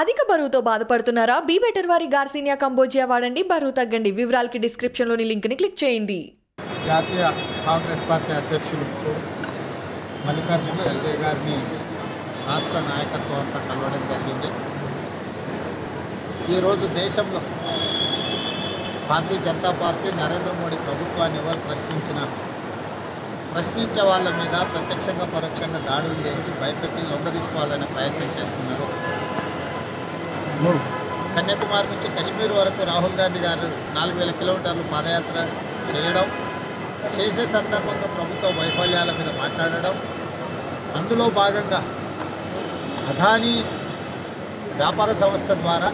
అధిక బరువుతో బాధపడుతున్నారా బీ బెటర్ వారి గార్సినియా కంబోజియా వాడండి బరువు తగ్గండి వివరాలకి డిస్క్రిప్షన్ లోని లింక్ ని క్లిక్ చేయండి జాతీయ కాంగ్రెస్ పార్టీ అధ్యక్షులు మల్లికార్జున ఖర్గే గారిని రాష్ట్ర నాయకత్వం అంతా కలవడం జరిగింది ఈ రోజు దేశంలో భారతీయ జనతా పార్టీ నరేంద్ర మోడీ ప్రభుత్వాన్ని ఎవరు ప్రశ్నించే వాళ్ళ మీద ప్రత్యక్షంగా పరోక్షంగా దాడులు చేసి భయపెట్టి లొంగదీసుకోవాలనే ప్రయత్నం చేస్తున్నారు కన్యాకుమారి నుంచి కశ్మీర్ వరకు రాహుల్ గాంధీ గారు 4000 కిలోమీటర్లు పాదయాత్ర చేయడం చేసే సందర్భంగా ప్రభుత్వ వైఫల్యాల మీద మాట్లాడడం అందులో భాగంగా అడానీ వ్యాపార సంస్థ ద్వారా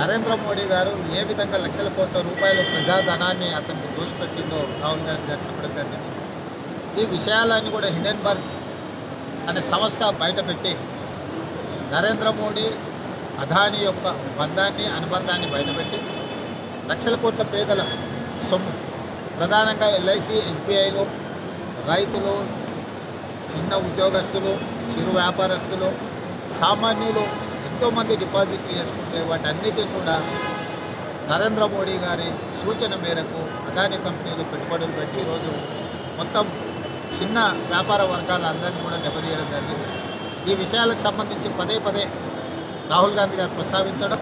నరేంద్ర మోడీ గారు ఏ విధంగా లక్షల కోట్ల రూపాయల ప్రజాధనాన్ని అతనికి దోషపెట్టిందో రాహుల్ గాంధీ గారు చెప్పడం జరిగింది ఈ విషయాలన్నీ కూడా హిండన్ అనే సంస్థ బయటపెట్టి నరేంద్ర మోడీ అడానీ యొక్క బంధాన్ని అనుబంధాన్ని బయటపెట్టి లక్షల కోట్ల పేదల సొమ్ము ప్రధానంగా ఎల్ఐసి ఎస్బీఐలో రైతులు చిన్న ఉద్యోగస్తులు చిరు వ్యాపారస్తులు సామాన్యులు ఎంతోమంది డిపాజిట్లు చేసుకుంటే వాటన్నిటిని కూడా నరేంద్ర మోడీ గారి సూచన మేరకు అడానీ కంపెనీలు పెట్టుబడులు పెట్టి ఈరోజు మొత్తం చిన్న వ్యాపార వర్గాల అందరినీ కూడా దెబ్బతీయడం జరిగింది ఈ విషయాలకు సంబంధించి పదే పదే రాహుల్ గాంధీ గారు ప్రస్తావించడం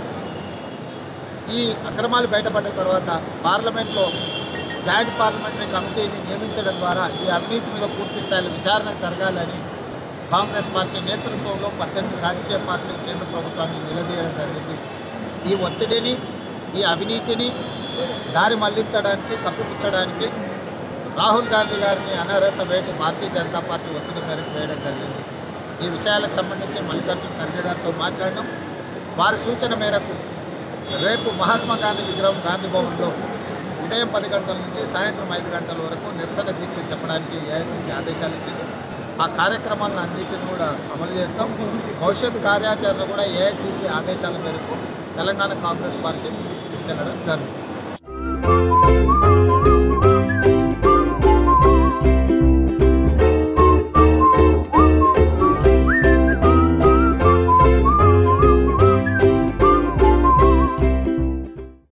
ఈ అక్రమాలు బయటపడిన తర్వాత పార్లమెంట్లో జాయింట్ పార్లమెంటరీ కమిటీని నియమించడం ద్వారా ఈ అవినీతి మీద పూర్తి స్థాయిలో విచారణ జరగాలని కాంగ్రెస్ పార్టీ నేతృత్వంలో 18 రాజకీయ పార్టీలు కేంద్ర ప్రభుత్వాన్ని నిలదీయడం జరిగింది ఈ ఒత్తిడిని ఈ అవినీతిని దారి మళ్లించడానికి కప్పిపుచ్చడానికి రాహుల్ గాంధీ గారిని అనర్హత వేటు భారతీయ జనతా పార్టీ ఒత్తిడి మేరకు వేయడం జరిగింది ఈ విషయాలకు సంబంధించి మల్లికార్జున ఖర్గే గారితో మాట్లాడడం వారి సూచన మేరకు రేపు మహాత్మా గాంధీ విగ్రహం గాంధీ భవన్లో ఉదయం 10 గంటల నుంచి సాయంత్రం 5 గంటల వరకు నిరసన దీక్ష చెప్పడానికి ఏఐసీసీ ఆదేశాలు ఇచ్చింది ఆ కార్యక్రమాలను అన్నింటినీ కూడా అమలు చేస్తాం భవిష్యత్ కార్యాచరణ కూడా ఏఐసీసీ ఆదేశాల మేరకు తెలంగాణ కాంగ్రెస్ పార్టీ తీసుకెళ్లడం జరుగుతుంది